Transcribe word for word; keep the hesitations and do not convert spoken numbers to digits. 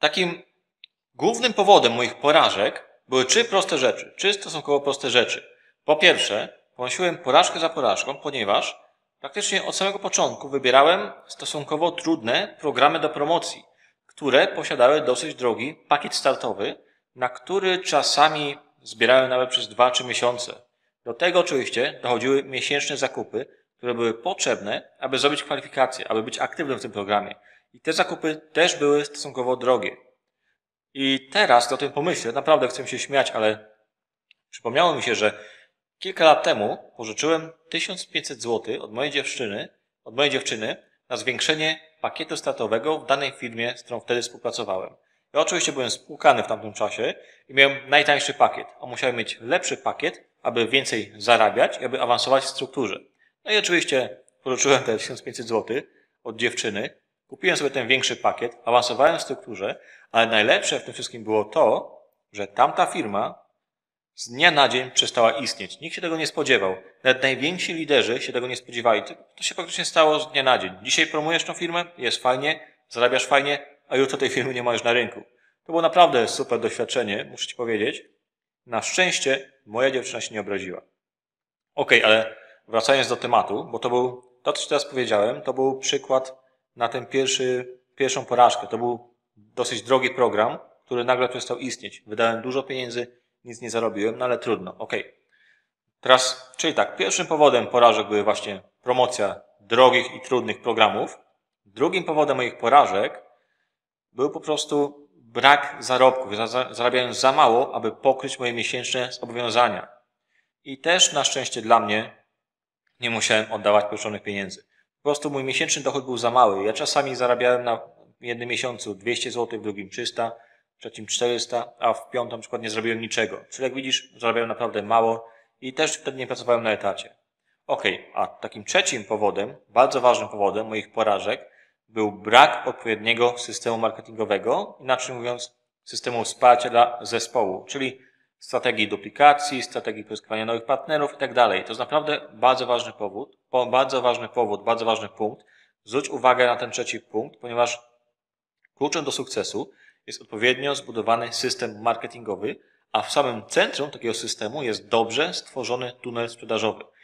Takim głównym powodem moich porażek były trzy proste rzeczy, trzy stosunkowo proste rzeczy. Po pierwsze, ponosiłem porażkę za porażką, ponieważ praktycznie od samego początku wybierałem stosunkowo trudne programy do promocji, które posiadały dosyć drogi pakiet startowy, na który czasami zbierałem nawet przez dwa trzy miesiące. Do tego oczywiście dochodziły miesięczne zakupy, które były potrzebne, aby zrobić kwalifikację, aby być aktywnym w tym programie. I te zakupy też były stosunkowo drogie. I teraz o tym pomyślę, naprawdę chcę się śmiać, ale przypomniało mi się, że kilka lat temu pożyczyłem tysiąc pięćset złotych od mojej dziewczyny, od mojej dziewczyny na zwiększenie pakietu startowego w danej firmie, z którą wtedy współpracowałem. Ja oczywiście byłem spłukany w tamtym czasie i miałem najtańszy pakiet, a musiałem mieć lepszy pakiet, aby więcej zarabiać i aby awansować w strukturze. No i oczywiście pożyczyłem te tysiąc pięćset złotych od dziewczyny, kupiłem sobie ten większy pakiet, awansowałem w strukturze, ale najlepsze w tym wszystkim było to, że tamta firma z dnia na dzień przestała istnieć. Nikt się tego nie spodziewał. Nawet najwięksi liderzy się tego nie spodziewali. To się praktycznie stało z dnia na dzień. Dzisiaj promujesz tą firmę, jest fajnie, zarabiasz fajnie, a jutro tej firmy nie ma już na rynku. To było naprawdę super doświadczenie, muszę ci powiedzieć. Na szczęście moja dziewczyna się nie obraziła. Okej, okay, ale wracając do tematu, bo to był, to co ci teraz powiedziałem, to był przykład na tę pierwszy, pierwszą porażkę. To był dosyć drogi program, który nagle przestał istnieć. Wydałem dużo pieniędzy, nic nie zarobiłem, no ale trudno. Okej. Okay. Teraz, czyli tak, pierwszym powodem porażek były właśnie promocja drogich i trudnych programów. Drugim powodem moich porażek był po prostu brak zarobków. Zarabiałem za mało, aby pokryć moje miesięczne zobowiązania. I też na szczęście dla mnie nie musiałem oddawać pożyczonych pieniędzy. Po prostu mój miesięczny dochód był za mały. Ja czasami zarabiałem na jednym miesiącu dwieście złotych, w drugim trzysta, w trzecim czterysta, a w piątym na przykład nie zrobiłem niczego. Czyli jak widzisz, zarabiałem naprawdę mało i też wtedy nie pracowałem na etacie. Okej, okay, a takim trzecim powodem, bardzo ważnym powodem moich porażek był brak odpowiedniego systemu marketingowego, inaczej mówiąc systemu wsparcia dla zespołu, czyli strategii duplikacji, strategii pozyskiwania nowych partnerów i tak dalej. To jest naprawdę bardzo ważny powód, bardzo ważny powód, bardzo ważny punkt. Zwróć uwagę na ten trzeci punkt, ponieważ kluczem do sukcesu jest odpowiednio zbudowany system marketingowy, a w samym centrum takiego systemu jest dobrze stworzony tunel sprzedażowy.